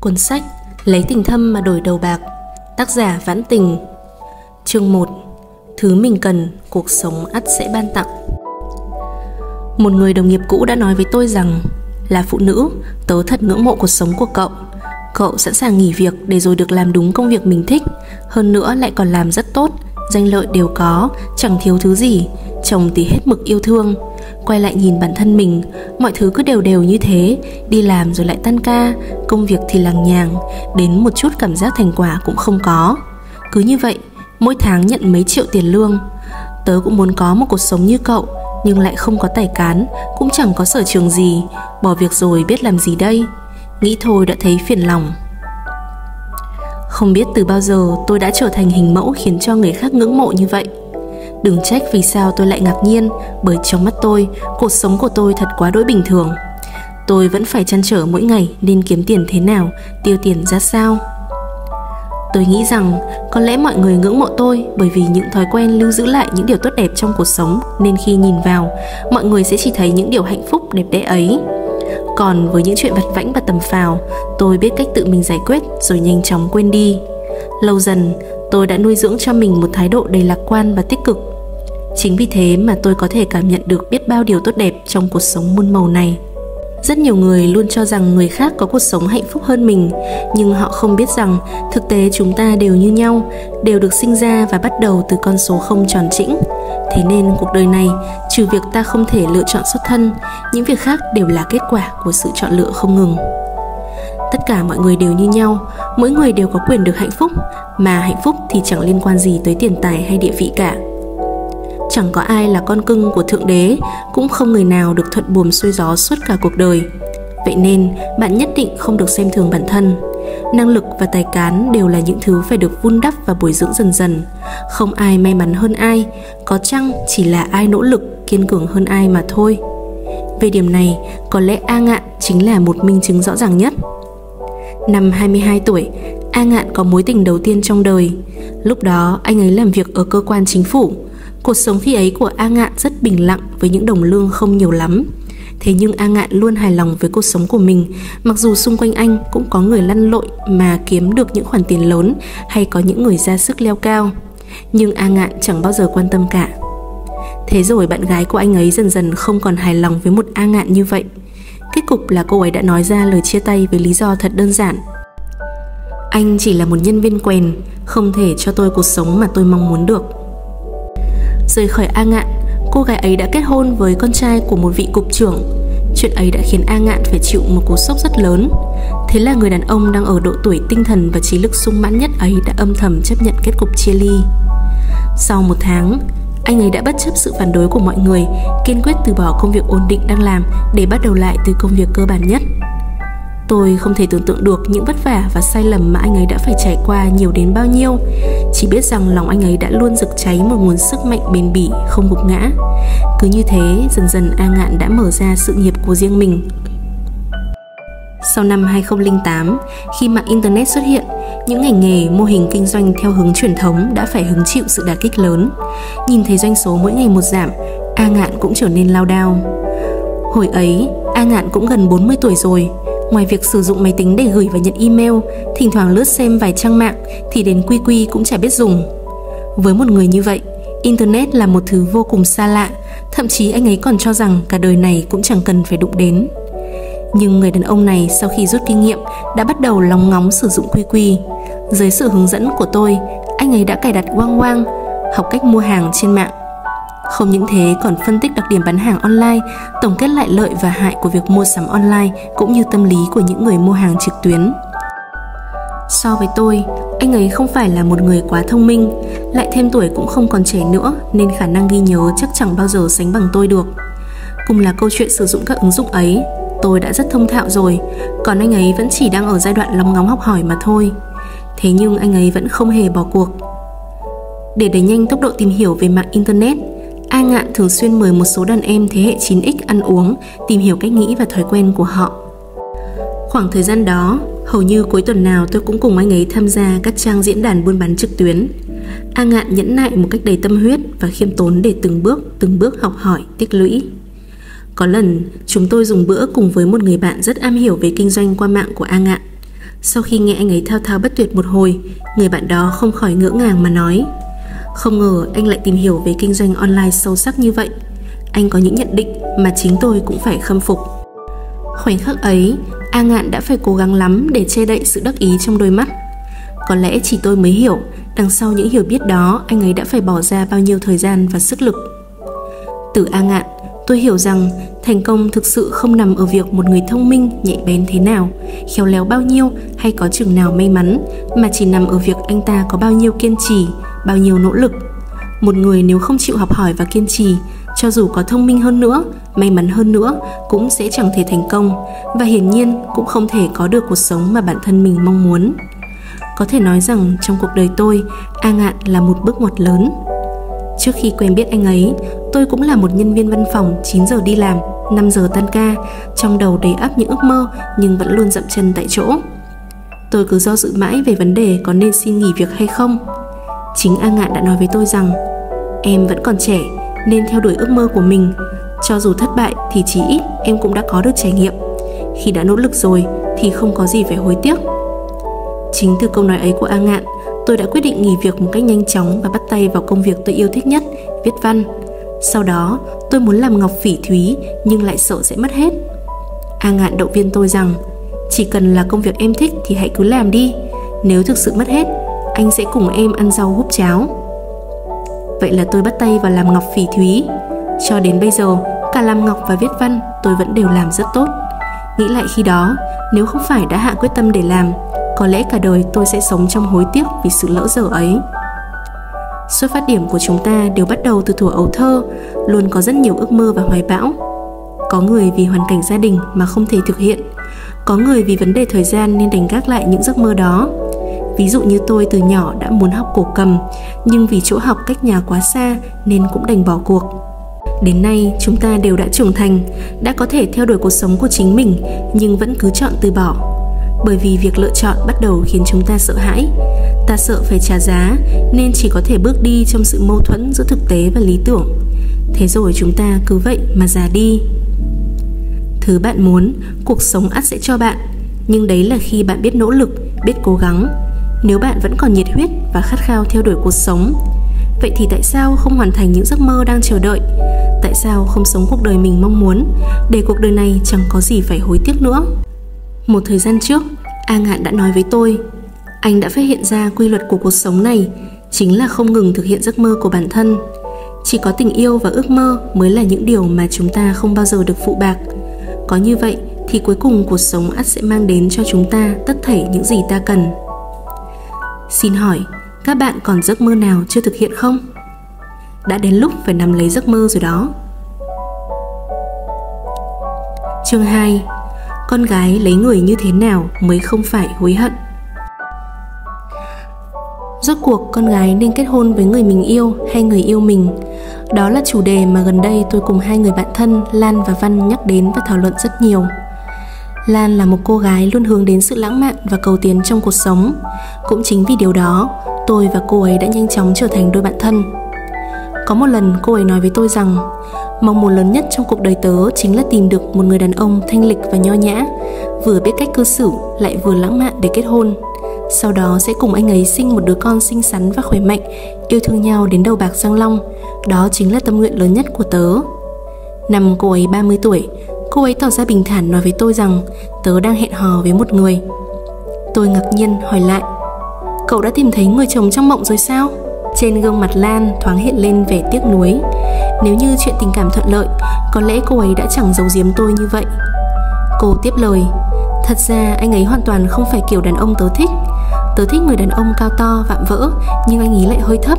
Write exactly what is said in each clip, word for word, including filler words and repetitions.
Cuốn sách Lấy Tình Thâm Mà Đổi Đầu Bạc, tác giả Vãn Tình. Chương một. Thứ mình cần, cuộc sống ắt sẽ ban tặng. Một người đồng nghiệp cũ đã nói với tôi rằng: là phụ nữ, tớ thật ngưỡng mộ cuộc sống của cậu. Cậu sẵn sàng nghỉ việc để rồi được làm đúng công việc mình thích. Hơn nữa lại còn làm rất tốt, danh lợi đều có, chẳng thiếu thứ gì, chồng thì hết mực yêu thương. Quay lại nhìn bản thân mình, mọi thứ cứ đều đều như thế, đi làm rồi lại tan ca, công việc thì lằng nhằng, đến một chút cảm giác thành quả cũng không có. Cứ như vậy, mỗi tháng nhận mấy triệu tiền lương. Tớ cũng muốn có một cuộc sống như cậu, nhưng lại không có tài cán, cũng chẳng có sở trường gì, bỏ việc rồi biết làm gì đây? Nghĩ thôi đã thấy phiền lòng. Không biết từ bao giờ tôi đã trở thành hình mẫu khiến cho người khác ngưỡng mộ như vậy. Đừng trách vì sao tôi lại ngạc nhiên, bởi trong mắt tôi, cuộc sống của tôi thật quá đỗi bình thường. Tôi vẫn phải trăn trở mỗi ngày nên kiếm tiền thế nào, tiêu tiền ra sao. Tôi nghĩ rằng có lẽ mọi người ngưỡng mộ tôi bởi vì những thói quen lưu giữ lại những điều tốt đẹp trong cuộc sống, nên khi nhìn vào, mọi người sẽ chỉ thấy những điều hạnh phúc đẹp đẽ ấy. Còn với những chuyện vặt vãnh và tầm phào, tôi biết cách tự mình giải quyết rồi nhanh chóng quên đi. Lâu dần, tôi đã nuôi dưỡng cho mình một thái độ đầy lạc quan và tích cực. Chính vì thế mà tôi có thể cảm nhận được biết bao điều tốt đẹp trong cuộc sống muôn màu này. Rất nhiều người luôn cho rằng người khác có cuộc sống hạnh phúc hơn mình, nhưng họ không biết rằng thực tế chúng ta đều như nhau, đều được sinh ra và bắt đầu từ con số không tròn chỉnh. Thế nên cuộc đời này, trừ việc ta không thể lựa chọn xuất thân, những việc khác đều là kết quả của sự chọn lựa không ngừng. Tất cả mọi người đều như nhau, mỗi người đều có quyền được hạnh phúc, mà hạnh phúc thì chẳng liên quan gì tới tiền tài hay địa vị cả. Chẳng có ai là con cưng của Thượng Đế, cũng không người nào được thuận buồm xuôi gió suốt cả cuộc đời. Vậy nên, bạn nhất định không được xem thường bản thân. Năng lực và tài cán đều là những thứ phải được vun đắp và bồi dưỡng dần dần. Không ai may mắn hơn ai, có chăng chỉ là ai nỗ lực, kiên cường hơn ai mà thôi. Về điểm này, có lẽ A Ngạn chính là một minh chứng rõ ràng nhất. Năm hai mươi hai tuổi, A Ngạn có mối tình đầu tiên trong đời. Lúc đó, anh ấy làm việc ở cơ quan chính phủ. Cuộc sống khi ấy của A Ngạn rất bình lặng với những đồng lương không nhiều lắm. Thế nhưng A Ngạn luôn hài lòng với cuộc sống của mình, mặc dù xung quanh anh cũng có người lăn lội mà kiếm được những khoản tiền lớn hay có những người ra sức leo cao. Nhưng A Ngạn chẳng bao giờ quan tâm cả. Thế rồi bạn gái của anh ấy dần dần không còn hài lòng với một A Ngạn như vậy. Kết cục là cô ấy đã nói ra lời chia tay với lý do thật đơn giản: anh chỉ là một nhân viên quèn, không thể cho tôi cuộc sống mà tôi mong muốn được. Rời khỏi A Ngạn, cô gái ấy đã kết hôn với con trai của một vị cục trưởng. Chuyện ấy đã khiến A Ngạn phải chịu một cú sốc rất lớn. Thế là người đàn ông đang ở độ tuổi tinh thần và trí lực sung mãn nhất ấy đã âm thầm chấp nhận kết cục chia ly. Sau một tháng, anh ấy đã bất chấp sự phản đối của mọi người, kiên quyết từ bỏ công việc ổn định đang làm để bắt đầu lại từ công việc cơ bản nhất. Tôi không thể tưởng tượng được những vất vả và sai lầm mà anh ấy đã phải trải qua nhiều đến bao nhiêu. Chỉ biết rằng lòng anh ấy đã luôn rực cháy một nguồn sức mạnh bền bỉ, không gục ngã. Cứ như thế, dần dần A Ngạn đã mở ra sự nghiệp của riêng mình. Sau năm hai không không tám, khi mạng Internet xuất hiện, những ngành nghề, mô hình kinh doanh theo hướng truyền thống đã phải hứng chịu sự đả kích lớn. Nhìn thấy doanh số mỗi ngày một giảm, A Ngạn cũng trở nên lao đao. Hồi ấy, A Ngạn cũng gần bốn mươi tuổi rồi. Ngoài việc sử dụng máy tính để gửi và nhận email, thỉnh thoảng lướt xem vài trang mạng, thì đến quy quy cũng chả biết dùng. Với một người như vậy, Internet là một thứ vô cùng xa lạ, thậm chí anh ấy còn cho rằng cả đời này cũng chẳng cần phải đụng đến. Nhưng người đàn ông này sau khi rút kinh nghiệm đã bắt đầu lóng ngóng sử dụng quy quy. Dưới sự hướng dẫn của tôi, anh ấy đã cài đặt Wang Wang, học cách mua hàng trên mạng. Không những thế còn phân tích đặc điểm bán hàng online, tổng kết lại lợi và hại của việc mua sắm online cũng như tâm lý của những người mua hàng trực tuyến. So với tôi, anh ấy không phải là một người quá thông minh, lại thêm tuổi cũng không còn trẻ nữa nên khả năng ghi nhớ chắc chẳng bao giờ sánh bằng tôi được. Cùng là câu chuyện sử dụng các ứng dụng ấy, tôi đã rất thông thạo rồi, còn anh ấy vẫn chỉ đang ở giai đoạn lóng ngóng học hỏi mà thôi. Thế nhưng anh ấy vẫn không hề bỏ cuộc. Để đẩy nhanh tốc độ tìm hiểu về mạng Internet, A Ngạn thường xuyên mời một số đàn em thế hệ chín x ăn uống, tìm hiểu cách nghĩ và thói quen của họ. Khoảng thời gian đó, hầu như cuối tuần nào tôi cũng cùng anh ấy tham gia các trang diễn đàn buôn bán trực tuyến. A Ngạn nhẫn nại một cách đầy tâm huyết và khiêm tốn để từng bước, từng bước học hỏi, tích lũy. Có lần, chúng tôi dùng bữa cùng với một người bạn rất am hiểu về kinh doanh qua mạng của A Ngạn. Sau khi nghe anh ấy thao thao bất tuyệt một hồi, người bạn đó không khỏi ngỡ ngàng mà nói: không ngờ anh lại tìm hiểu về kinh doanh online sâu sắc như vậy. Anh có những nhận định mà chính tôi cũng phải khâm phục. Khoảnh khắc ấy, A Ngạn đã phải cố gắng lắm để che đậy sự đắc ý trong đôi mắt. Có lẽ chỉ tôi mới hiểu, đằng sau những hiểu biết đó anh ấy đã phải bỏ ra bao nhiêu thời gian và sức lực. Từ A Ngạn, tôi hiểu rằng thành công thực sự không nằm ở việc một người thông minh, nhạy bén thế nào, khéo léo bao nhiêu hay có chừng nào may mắn, mà chỉ nằm ở việc anh ta có bao nhiêu kiên trì, bao nhiêu nỗ lực. Một người nếu không chịu học hỏi và kiên trì, cho dù có thông minh hơn nữa, may mắn hơn nữa, cũng sẽ chẳng thể thành công, và hiển nhiên cũng không thể có được cuộc sống mà bản thân mình mong muốn. Có thể nói rằng trong cuộc đời tôi, A Ngạn là một bước ngoặt lớn. Trước khi quen biết anh ấy, tôi cũng là một nhân viên văn phòng, chín giờ đi làm, năm giờ tan ca, trong đầu đầy ắp những ước mơ nhưng vẫn luôn dậm chân tại chỗ. Tôi cứ do dự mãi về vấn đề có nên xin nghỉ việc hay không. Chính A Ngạn đã nói với tôi rằng: em vẫn còn trẻ nên theo đuổi ước mơ của mình, cho dù thất bại thì chí ít em cũng đã có được trải nghiệm. Khi đã nỗ lực rồi thì không có gì phải hối tiếc. Chính từ câu nói ấy của A Ngạn, tôi đã quyết định nghỉ việc một cách nhanh chóng và bắt tay vào công việc tôi yêu thích nhất, viết văn. Sau đó, tôi muốn làm ngọc phỉ thúy nhưng lại sợ sẽ mất hết. A Ngạn động viên tôi rằng: chỉ cần là công việc em thích thì hãy cứ làm đi. Nếu thực sự mất hết, anh sẽ cùng em ăn rau húp cháo. Vậy là tôi bắt tay vào làm ngọc phỉ thúy. Cho đến bây giờ, cả làm ngọc và viết văn tôi vẫn đều làm rất tốt. Nghĩ lại khi đó, nếu không phải đã hạ quyết tâm để làm, có lẽ cả đời tôi sẽ sống trong hối tiếc vì sự lỡ dở ấy. Xuất phát điểm của chúng ta đều bắt đầu từ thuở ấu thơ, luôn có rất nhiều ước mơ và hoài bão. Có người vì hoàn cảnh gia đình mà không thể thực hiện, có người vì vấn đề thời gian nên đành gác lại những giấc mơ đó. Ví dụ như tôi từ nhỏ đã muốn học cổ cầm, nhưng vì chỗ học cách nhà quá xa nên cũng đành bỏ cuộc. Đến nay chúng ta đều đã trưởng thành, đã có thể theo đuổi cuộc sống của chính mình nhưng vẫn cứ chọn từ bỏ. Bởi vì việc lựa chọn bắt đầu khiến chúng ta sợ hãi. Ta sợ phải trả giá nên chỉ có thể bước đi trong sự mâu thuẫn giữa thực tế và lý tưởng. Thế rồi chúng ta cứ vậy mà già đi. Thứ bạn muốn, cuộc sống ắt sẽ cho bạn. Nhưng đấy là khi bạn biết nỗ lực, biết cố gắng. Nếu bạn vẫn còn nhiệt huyết và khát khao theo đuổi cuộc sống, vậy thì tại sao không hoàn thành những giấc mơ đang chờ đợi? Tại sao không sống cuộc đời mình mong muốn, để cuộc đời này chẳng có gì phải hối tiếc nữa? Một thời gian trước, A Ngạn đã nói với tôi, anh đã phát hiện ra quy luật của cuộc sống này, chính là không ngừng thực hiện giấc mơ của bản thân. Chỉ có tình yêu và ước mơ mới là những điều mà chúng ta không bao giờ được phụ bạc. Có như vậy thì cuối cùng cuộc sống ắt sẽ mang đến cho chúng ta tất thảy những gì ta cần. Xin hỏi, các bạn còn giấc mơ nào chưa thực hiện không? Đã đến lúc phải nắm lấy giấc mơ rồi đó. Chương hai. Con gái lấy người như thế nào mới không phải hối hận? Rốt cuộc con gái nên kết hôn với người mình yêu hay người yêu mình? Đó là chủ đề mà gần đây tôi cùng hai người bạn thân Lan và Văn nhắc đến và thảo luận rất nhiều. Lan là một cô gái luôn hướng đến sự lãng mạn và cầu tiến trong cuộc sống. Cũng chính vì điều đó, tôi và cô ấy đã nhanh chóng trở thành đôi bạn thân. Có một lần cô ấy nói với tôi rằng: mong muốn lớn nhất trong cuộc đời tớ chính là tìm được một người đàn ông thanh lịch và nho nhã, vừa biết cách cư xử lại vừa lãng mạn để kết hôn. Sau đó sẽ cùng anh ấy sinh một đứa con xinh xắn và khỏe mạnh, yêu thương nhau đến đầu bạc răng long. Đó chính là tâm nguyện lớn nhất của tớ. Năm cô ấy ba mươi tuổi, cô ấy tỏ ra bình thản nói với tôi rằng tớ đang hẹn hò với một người. Tôi ngạc nhiên hỏi lại: cậu đã tìm thấy người chồng trong mộng rồi sao? Trên gương mặt Lan thoáng hiện lên vẻ tiếc nuối. Nếu như chuyện tình cảm thuận lợi, có lẽ cô ấy đã chẳng giấu giếm tôi như vậy. Cô tiếp lời: thật ra anh ấy hoàn toàn không phải kiểu đàn ông tớ thích. Tớ thích người đàn ông cao to, vạm vỡ, nhưng anh ấy lại hơi thấp,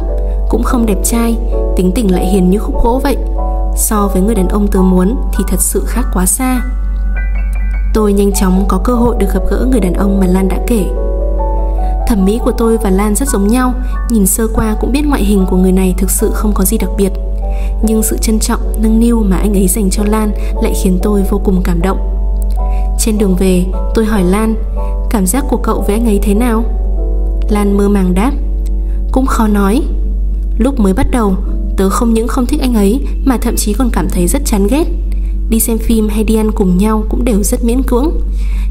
cũng không đẹp trai, tính tình lại hiền như khúc gỗ vậy. So với người đàn ông tớ muốn thì thật sự khác quá xa. Tôi nhanh chóng có cơ hội được gặp gỡ người đàn ông mà Lan đã kể. Thẩm mỹ của tôi và Lan rất giống nhau, nhìn sơ qua cũng biết ngoại hình của người này thực sự không có gì đặc biệt. Nhưng sự trân trọng, nâng niu mà anh ấy dành cho Lan lại khiến tôi vô cùng cảm động. Trên đường về, tôi hỏi Lan: cảm giác của cậu với anh ấy thế nào? Lan mơ màng đáp: cũng khó nói. Lúc mới bắt đầu, tớ không những không thích anh ấy mà thậm chí còn cảm thấy rất chán ghét. đi xem phim hay đi ăn cùng nhau cũng đều rất miễn cưỡng.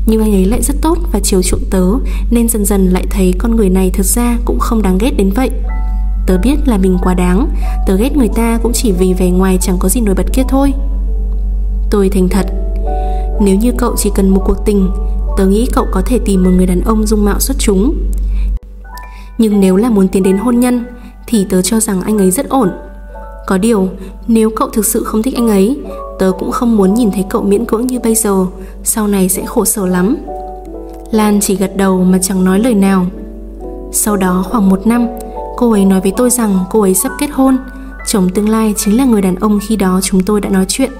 Nhưng anh ấy lại rất tốt và chiều chuộng tớ, nên dần dần lại thấy con người này thực ra cũng không đáng ghét đến vậy. Tớ biết là mình quá đáng, tớ ghét người ta cũng chỉ vì vẻ ngoài chẳng có gì nổi bật kia thôi. Tôi thành thật. Nếu như cậu chỉ cần một cuộc tình, tớ nghĩ cậu có thể tìm một người đàn ông dung mạo xuất chúng. Nhưng nếu là muốn tiến đến hôn nhân thì tớ cho rằng anh ấy rất ổn. Có điều, nếu cậu thực sự không thích anh ấy, tớ cũng không muốn nhìn thấy cậu miễn cưỡng như bây giờ, sau này sẽ khổ sở lắm. Lan chỉ gật đầu mà chẳng nói lời nào. Sau đó khoảng một năm, cô ấy nói với tôi rằng cô ấy sắp kết hôn, chồng tương lai chính là người đàn ông khi đó chúng tôi đã nói chuyện.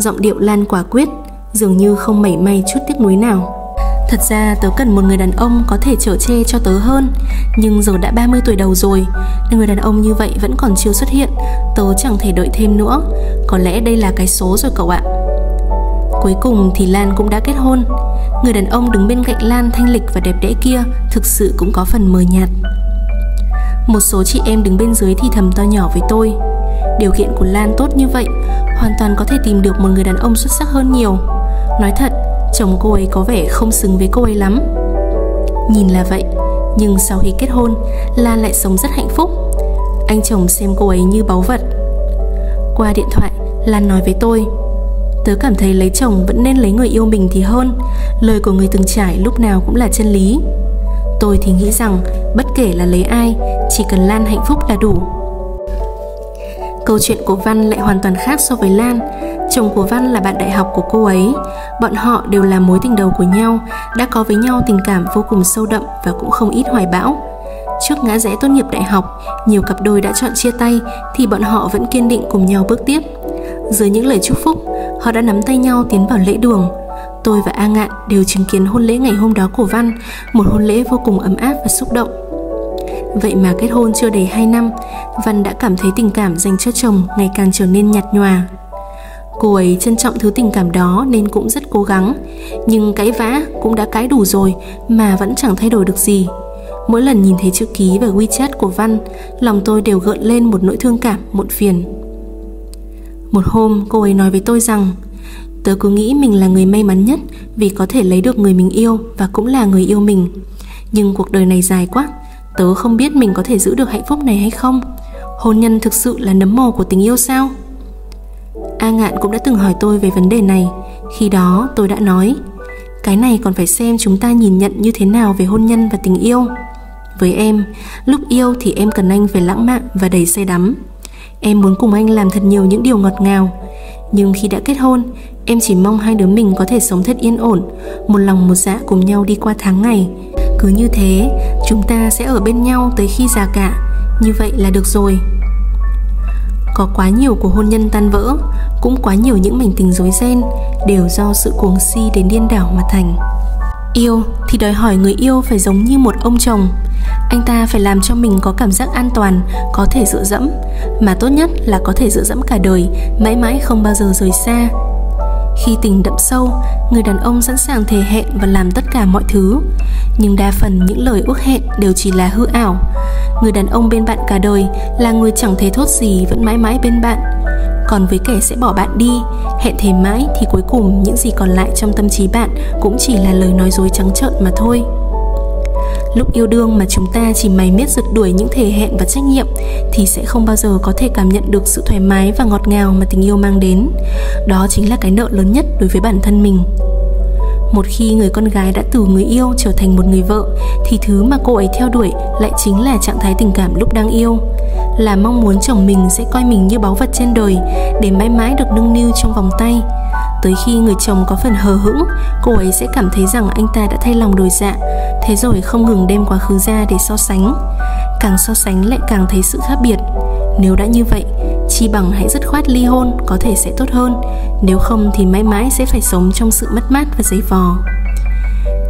Giọng điệu Lan quả quyết, dường như không mảy may chút tiếc nuối nào. Thật ra tớ cần một người đàn ông có thể chở che cho tớ hơn, nhưng giờ đã ba mươi tuổi đầu rồi, người đàn ông như vậy vẫn còn chưa xuất hiện, tớ chẳng thể đợi thêm nữa. Có lẽ đây là cái số rồi cậu ạ. Cuối cùng thì Lan cũng đã kết hôn. Người đàn ông đứng bên cạnh Lan thanh lịch và đẹp đẽ kia thực sự cũng có phần mờ nhạt. Một số chị em đứng bên dưới thì thầm to nhỏ với tôi. Điều kiện của Lan tốt như vậy, hoàn toàn có thể tìm được một người đàn ông xuất sắc hơn nhiều. Nói thật, chồng cô ấy có vẻ không xứng với cô ấy lắm. Nhìn là vậy, nhưng sau khi kết hôn, Lan lại sống rất hạnh phúc. Anh chồng xem cô ấy như báu vật. Qua điện thoại, Lan nói với tôi: tớ cảm thấy lấy chồng vẫn nên lấy người yêu mình thì hơn. Lời của người từng trải lúc nào cũng là chân lý. Tôi thì nghĩ rằng bất kể là lấy ai, chỉ cần Lan hạnh phúc là đủ. Câu chuyện của Văn lại hoàn toàn khác so với Lan. Chồng của Văn là bạn đại học của cô ấy. Bọn họ đều là mối tình đầu của nhau, đã có với nhau tình cảm vô cùng sâu đậm và cũng không ít hoài bão. Trước ngã rẽ tốt nghiệp đại học, nhiều cặp đôi đã chọn chia tay thì bọn họ vẫn kiên định cùng nhau bước tiếp. Dưới những lời chúc phúc, họ đã nắm tay nhau tiến vào lễ đường. Tôi và A Ngạn đều chứng kiến hôn lễ ngày hôm đó của Văn, một hôn lễ vô cùng ấm áp và xúc động. Vậy mà kết hôn chưa đầy hai năm, Văn đã cảm thấy tình cảm dành cho chồng ngày càng trở nên nhạt nhòa. Cô ấy trân trọng thứ tình cảm đó nên cũng rất cố gắng, nhưng cãi vã cũng đã cãi đủ rồi mà vẫn chẳng thay đổi được gì. Mỗi lần nhìn thấy chữ ký và WeChat của Văn, lòng tôi đều gợn lên một nỗi thương cảm, muộn phiền. Một hôm, cô ấy nói với tôi rằng: tớ cứ nghĩ mình là người may mắn nhất vì có thể lấy được người mình yêu và cũng là người yêu mình. Nhưng cuộc đời này dài quá, tớ không biết mình có thể giữ được hạnh phúc này hay không. Hôn nhân thực sự là nấm mồ của tình yêu sao? A Ngạn cũng đã từng hỏi tôi về vấn đề này. Khi đó tôi đã nói: cái này còn phải xem chúng ta nhìn nhận như thế nào về hôn nhân và tình yêu. Với em, lúc yêu thì em cần anh phải lãng mạn và đầy say đắm. Em muốn cùng anh làm thật nhiều những điều ngọt ngào. Nhưng khi đã kết hôn, em chỉ mong hai đứa mình có thể sống thật yên ổn, một lòng một dạ cùng nhau đi qua tháng ngày. Cứ như thế, chúng ta sẽ ở bên nhau tới khi già cả. Như vậy là được rồi. Có quá nhiều của hôn nhân tan vỡ, cũng quá nhiều những mảnh tình rối ren, đều do sự cuồng si đến điên đảo mà thành. Yêu thì đòi hỏi người yêu phải giống như một ông chồng. Anh ta phải làm cho mình có cảm giác an toàn, có thể dựa dẫm, mà tốt nhất là có thể dựa dẫm cả đời, mãi mãi không bao giờ rời xa. Khi tình đậm sâu, người đàn ông sẵn sàng thề hẹn và làm tất cả mọi thứ. Nhưng đa phần những lời ước hẹn đều chỉ là hư ảo. Người đàn ông bên bạn cả đời là người chẳng thấy thốt gì vẫn mãi mãi bên bạn. Còn với kẻ sẽ bỏ bạn đi, hẹn thề mãi thì cuối cùng những gì còn lại trong tâm trí bạn cũng chỉ là lời nói dối trắng trợn mà thôi. Lúc yêu đương mà chúng ta chỉ mày miết rượt đuổi những thề hẹn và trách nhiệm thì sẽ không bao giờ có thể cảm nhận được sự thoải mái và ngọt ngào mà tình yêu mang đến. Đó chính là cái nợ lớn nhất đối với bản thân mình. Một khi người con gái đã từ người yêu trở thành một người vợ thì thứ mà cô ấy theo đuổi lại chính là trạng thái tình cảm lúc đang yêu. Là mong muốn chồng mình sẽ coi mình như báu vật trên đời, để mãi mãi được nâng niu trong vòng tay. Tới khi người chồng có phần hờ hững, cô ấy sẽ cảm thấy rằng anh ta đã thay lòng đổi dạ. Thế rồi không ngừng đem quá khứ ra để so sánh. Càng so sánh lại càng thấy sự khác biệt. Nếu đã như vậy, chi bằng hãy dứt khoát ly hôn có thể sẽ tốt hơn. Nếu không thì mãi mãi sẽ phải sống trong sự mất mát và giày vò.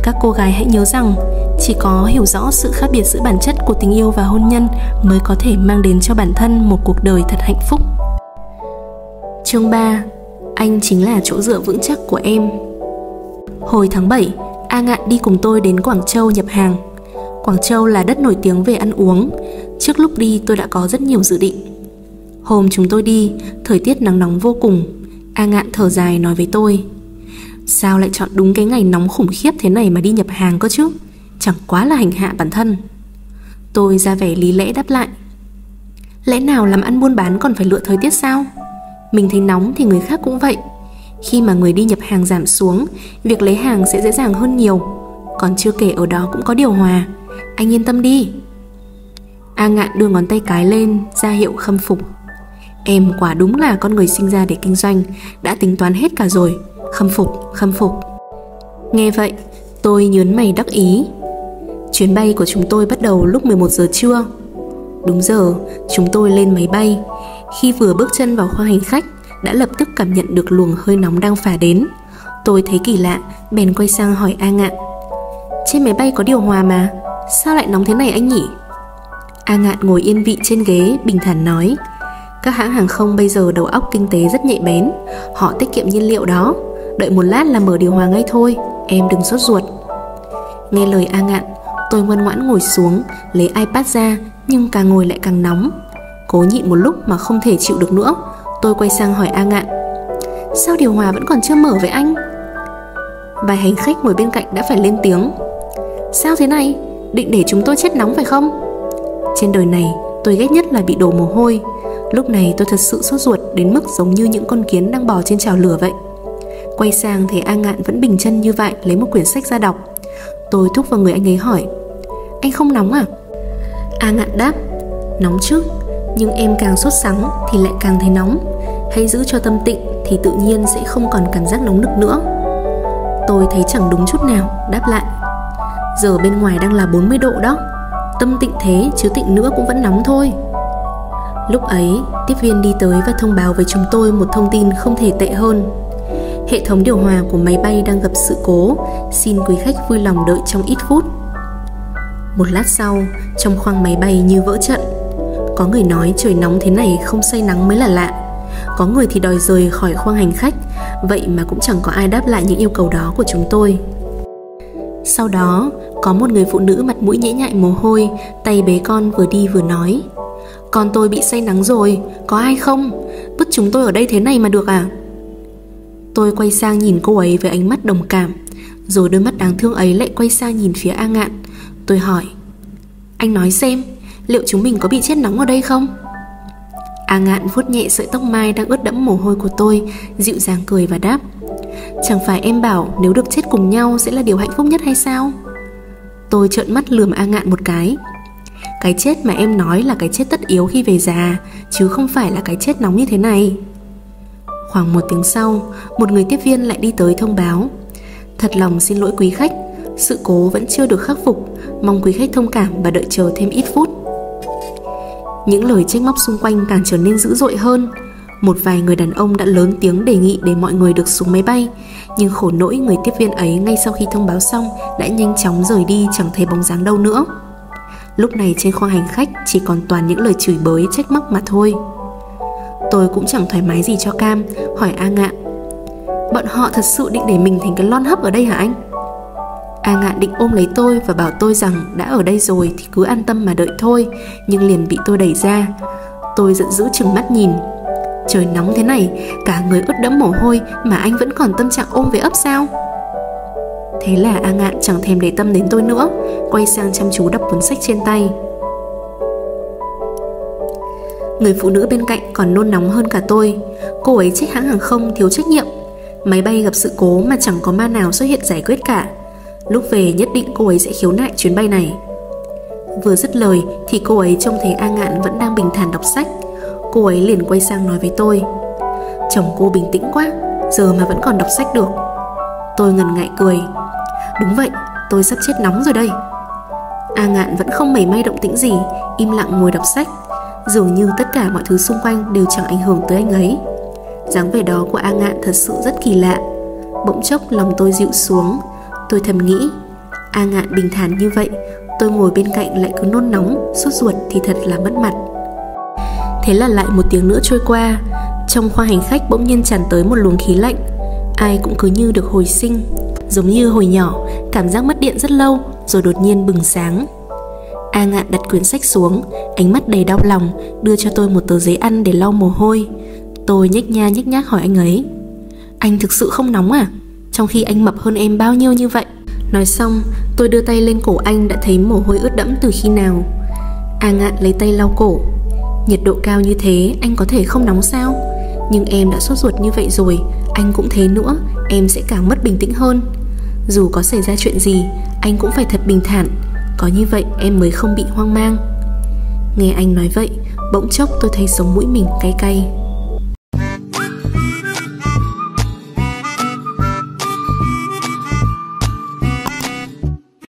Các cô gái hãy nhớ rằng, chỉ có hiểu rõ sự khác biệt giữa bản chất của tình yêu và hôn nhân mới có thể mang đến cho bản thân một cuộc đời thật hạnh phúc. Chương ba. Anh chính là chỗ dựa vững chắc của em. Hồi tháng bảy, A Ngạn đi cùng tôi đến Quảng Châu nhập hàng. Quảng Châu là đất nổi tiếng về ăn uống. Trước lúc đi tôi đã có rất nhiều dự định. Hôm chúng tôi đi, thời tiết nắng nóng vô cùng. A Ngạn thở dài nói với tôi: sao lại chọn đúng cái ngày nóng khủng khiếp thế này mà đi nhập hàng cơ chứ? Chẳng quá là hành hạ bản thân. Tôi ra vẻ lý lẽ đáp lại: lẽ nào làm ăn buôn bán còn phải lựa thời tiết sao? Mình thấy nóng thì người khác cũng vậy. Khi mà người đi nhập hàng giảm xuống, việc lấy hàng sẽ dễ dàng hơn nhiều. Còn chưa kể ở đó cũng có điều hòa. Anh yên tâm đi. A Ngạn đưa ngón tay cái lên ra hiệu khâm phục. Em quả đúng là con người sinh ra để kinh doanh, đã tính toán hết cả rồi. Khâm phục, khâm phục. Nghe vậy, tôi nhớn mày đắc ý. Chuyến bay của chúng tôi bắt đầu lúc mười một giờ trưa. Đúng giờ, chúng tôi lên máy bay. Khi vừa bước chân vào khoa hành khách, đã lập tức cảm nhận được luồng hơi nóng đang phả đến. Tôi thấy kỳ lạ, bèn quay sang hỏi A Ngạn: trên máy bay có điều hòa mà, sao lại nóng thế này anh nhỉ? A Ngạn ngồi yên vị trên ghế, bình thản nói: các hãng hàng không bây giờ đầu óc kinh tế rất nhạy bén, họ tiết kiệm nhiên liệu đó. Đợi một lát là mở điều hòa ngay thôi, em đừng sốt ruột. Nghe lời A Ngạn, tôi ngoan ngoãn ngồi xuống, lấy iPad ra, nhưng càng ngồi lại càng nóng. Cố nhịn một lúc mà không thể chịu được nữa, tôi quay sang hỏi A Ngạn: sao điều hòa vẫn còn chưa mở với anh? Vài hành khách ngồi bên cạnh đã phải lên tiếng: sao thế này? Định để chúng tôi chết nóng phải không? Trên đời này, tôi ghét nhất là bị đổ mồ hôi. Lúc này tôi thật sự sốt ruột đến mức giống như những con kiến đang bò trên chảo lửa vậy. Quay sang thấy A Ngạn vẫn bình chân như vậy, lấy một quyển sách ra đọc. Tôi thúc vào người anh ấy hỏi: anh không nóng à? A Ngạn đáp: nóng chứ, nhưng em càng sốt sắng thì lại càng thấy nóng. Hãy giữ cho tâm tịnh thì tự nhiên sẽ không còn cảm giác nóng nực nữa. Tôi thấy chẳng đúng chút nào, đáp lại: giờ bên ngoài đang là bốn mươi độ đó. Tâm tịnh thế chứ tịnh nữa cũng vẫn nóng thôi. Lúc ấy, tiếp viên đi tới và thông báo với chúng tôi một thông tin không thể tệ hơn: hệ thống điều hòa của máy bay đang gặp sự cố, xin quý khách vui lòng đợi trong ít phút. Một lát sau, trong khoang máy bay như vỡ trận. Có người nói trời nóng thế này không say nắng mới là lạ. Có người thì đòi rời khỏi khoang hành khách. Vậy mà cũng chẳng có ai đáp lại những yêu cầu đó của chúng tôi. Sau đó, có một người phụ nữ mặt mũi nhễ nhại mồ hôi, tay bế con vừa đi vừa nói: con tôi bị say nắng rồi, có ai không? Vứt chúng tôi ở đây thế này mà được à? Tôi quay sang nhìn cô ấy với ánh mắt đồng cảm, rồi đôi mắt đáng thương ấy lại quay sang nhìn phía A Ngạn. Tôi hỏi: anh nói xem, liệu chúng mình có bị chết nóng ở đây không? A Ngạn vuốt nhẹ sợi tóc mai đang ướt đẫm mồ hôi của tôi, dịu dàng cười và đáp: chẳng phải em bảo nếu được chết cùng nhau sẽ là điều hạnh phúc nhất hay sao? Tôi trợn mắt lườm A Ngạn một cái: cái chết mà em nói là cái chết tất yếu khi về già, chứ không phải là cái chết nóng như thế này. Khoảng một tiếng sau, một người tiếp viên lại đi tới thông báo: thật lòng xin lỗi quý khách, sự cố vẫn chưa được khắc phục, mong quý khách thông cảm và đợi chờ thêm ít phút. Những lời trách móc xung quanh càng trở nên dữ dội hơn. Một vài người đàn ông đã lớn tiếng đề nghị để mọi người được xuống máy bay, nhưng khổ nỗi người tiếp viên ấy ngay sau khi thông báo xong đã nhanh chóng rời đi, chẳng thấy bóng dáng đâu nữa. Lúc này trên khoang hành khách chỉ còn toàn những lời chửi bới trách móc mà thôi. Tôi cũng chẳng thoải mái gì cho cam, hỏi A Ngạn: bọn họ thật sự định để mình thành cái lon hấp ở đây hả anh? A Ngạn định ôm lấy tôi và bảo tôi rằng đã ở đây rồi thì cứ an tâm mà đợi thôi, nhưng liền bị tôi đẩy ra. Tôi giận dữ trừng mắt nhìn: trời nóng thế này, cả người ướt đẫm mồ hôi mà anh vẫn còn tâm trạng ôm về ấp sao? Thế là A Ngạn chẳng thèm để tâm đến tôi nữa, quay sang chăm chú đọc cuốn sách trên tay. Người phụ nữ bên cạnh còn nôn nóng hơn cả tôi. Cô ấy trách hãng hàng không thiếu trách nhiệm. Máy bay gặp sự cố mà chẳng có ma nào xuất hiện giải quyết cả. Lúc về nhất định cô ấy sẽ khiếu nại chuyến bay này. Vừa dứt lời thì cô ấy trông thấy A Ngạn vẫn đang bình thản đọc sách. Cô ấy liền quay sang nói với tôi: chồng cô bình tĩnh quá, giờ mà vẫn còn đọc sách được. Tôi ngần ngại cười: đúng vậy, tôi sắp chết nóng rồi đây. A Ngạn vẫn không mảy may động tĩnh gì, im lặng ngồi đọc sách. Dường như tất cả mọi thứ xung quanh đều chẳng ảnh hưởng tới anh ấy. Dáng vẻ đó của A Ngạn thật sự rất kỳ lạ. Bỗng chốc lòng tôi dịu xuống. Tôi thầm nghĩ: A Ngạn bình thản như vậy, tôi ngồi bên cạnh lại cứ nôn nóng, sốt ruột thì thật là mất mặt. Thế là lại một tiếng nữa trôi qua. Trong khoang hành khách bỗng nhiên tràn tới một luồng khí lạnh. Ai cũng cứ như được hồi sinh. Giống như hồi nhỏ, cảm giác mất điện rất lâu rồi đột nhiên bừng sáng. A Ngạn đặt quyển sách xuống, ánh mắt đầy đau lòng, đưa cho tôi một tờ giấy ăn để lau mồ hôi. Tôi nhếch nha nhếch nhác hỏi anh ấy: Anh thực sự không nóng à? Trong khi anh mập hơn em bao nhiêu như vậy? Nói xong, tôi đưa tay lên cổ anh đã thấy mồ hôi ướt đẫm từ khi nào. A Ngạn lấy tay lau cổ. Nhiệt độ cao như thế anh có thể không nóng sao? Nhưng em đã sốt ruột như vậy rồi, anh cũng thế nữa, em sẽ càng mất bình tĩnh hơn. Dù có xảy ra chuyện gì, anh cũng phải thật bình thản. Có như vậy em mới không bị hoang mang. Nghe anh nói vậy, bỗng chốc tôi thấy sống mũi mình cay cay.